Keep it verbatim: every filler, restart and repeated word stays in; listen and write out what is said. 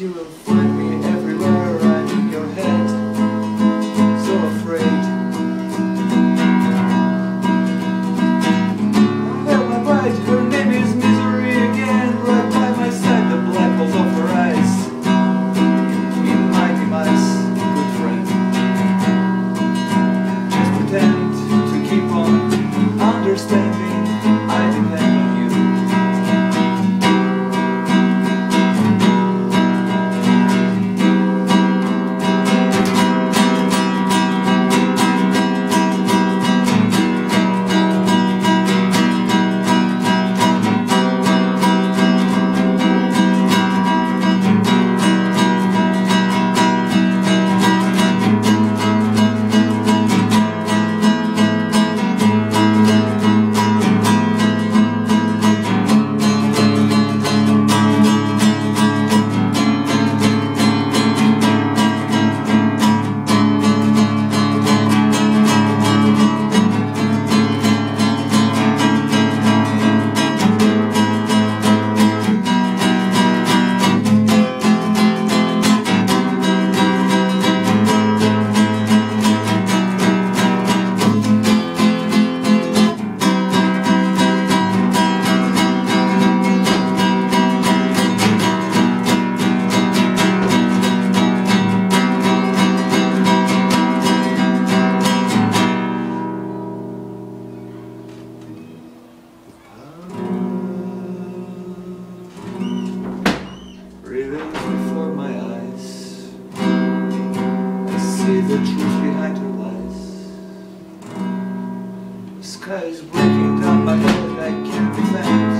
you will find me everywhere I'm in your head, so afraid. And there my bride, her name is Misery again, right by my side, the black holes of her eyes. In my demise, good friend, just pretend to keep on understanding I depend on you. Before my eyes, I see the truth behind her lies. The sky is breaking down my head, I can't defend.